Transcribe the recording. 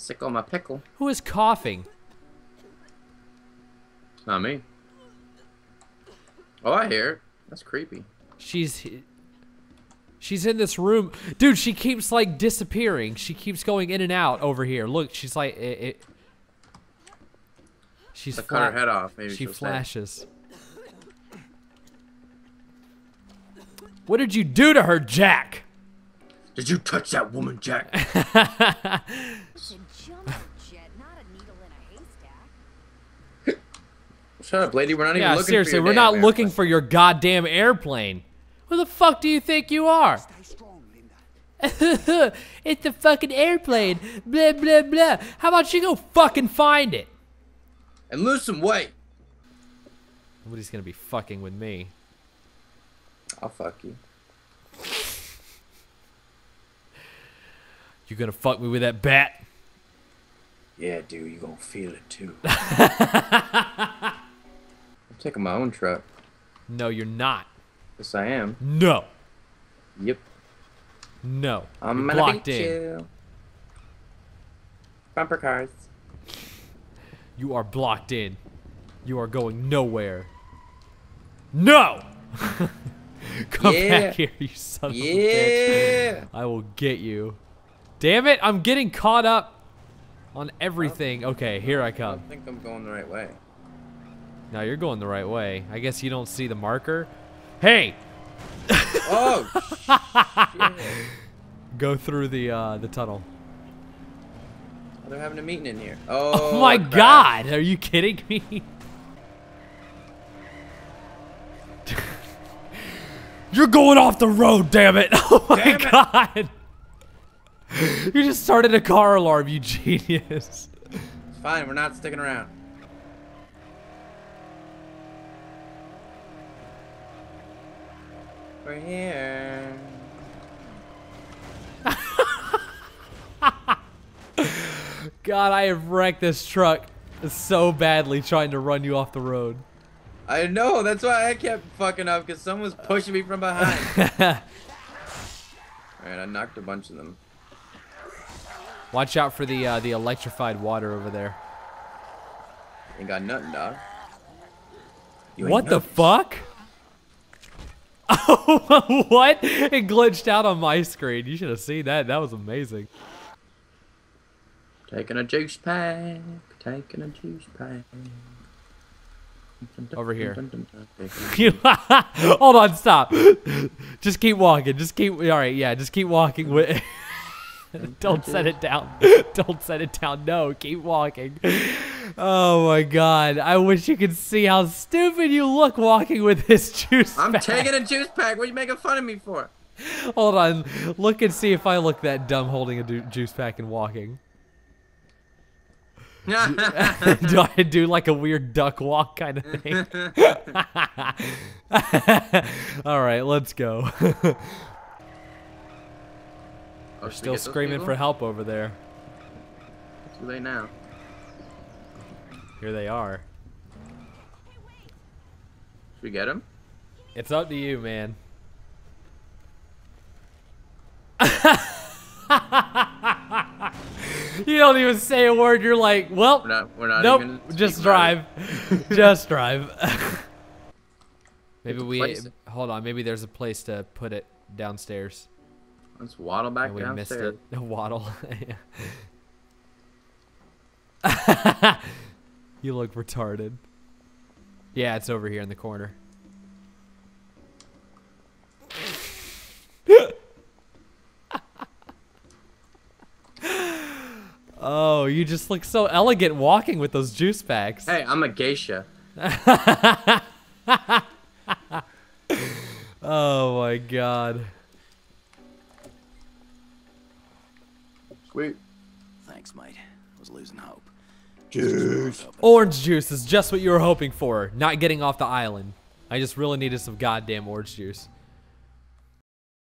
Sick on my pickle. Who is coughing? Not me. Oh, I hear it. That's creepy. She's in this room. Dude, she keeps, like, disappearing. She keeps going in and out over here. Look, she's like... She's cut her head off. Maybe she flashes. What did you do to her, Jack? Did you touch that woman, Jack? Shut up, lady. We're not even looking for your seriously, we're not looking for your goddamn airplane. Who the fuck do you think you are? It's the fucking airplane. Blah, blah, blah. How about you go fucking find it? And lose some weight. Nobody's gonna be fucking with me. I'll fuck you. You gonna fuck me with that bat? Yeah, dude, you gonna feel it too. I'm taking my own truck. No, you're not. Yes, I am. No. Yep. No. I'm locked in. You. Bumper cars. You are blocked in. You are going nowhere. No! Come back here, you son of a bitch. I will get you. Damn it, I'm getting caught up on everything. Okay, here I come. I think I'm going the right way. No, you're going the right way. I guess you don't see the marker. Hey! Oh, shit. Go through the tunnel. They're having a meeting in here. Oh, my God. Are you kidding me? You're going off the road, damn it. Oh, my God. You just started a car alarm, you genius. It's fine. We're not sticking around. We're here. God, I have wrecked this truck so badly trying to run you off the road. I know, that's why I kept fucking up, because someone was pushing me from behind. Alright, I knocked a bunch of them. Watch out for the electrified water over there. Ain't got nothing, dog. What the fuck? Oh, what? It glitched out on my screen. You should have seen that. That was amazing. Taking a juice pack, taking a juice pack. Over here. Hold on, stop. Just keep walking. Just keep. All right, yeah. Just keep walking. With. Don't set it down. Don't set it down. No, keep walking. Oh my God! I wish you could see how stupid you look walking with this juice pack. I'm taking a juice pack. What are you making fun of me for? Hold on. Look and see if I look that dumb holding a juice pack and walking. Do I do like a weird duck walk kind of thing? All right, let's go. We're still screaming for help over there. Too late now. Here they are. Should we get them? It's up to you, man. You don't even say a word. You're like, well, we're not nope, even just drive. Just drive. Maybe we, hold on, maybe there's a place to put it downstairs. Let's waddle back downstairs. We missed it. No, waddle. You look retarded. Yeah, it's over here in the corner. Oh, you just look so elegant walking with those juice packs. Hey, I'm a geisha. Oh my God. Sweet. Thanks, mate. I was losing hope. Juice. Orange juice is just what you were hoping for. Not getting off the island. I just really needed some goddamn orange juice.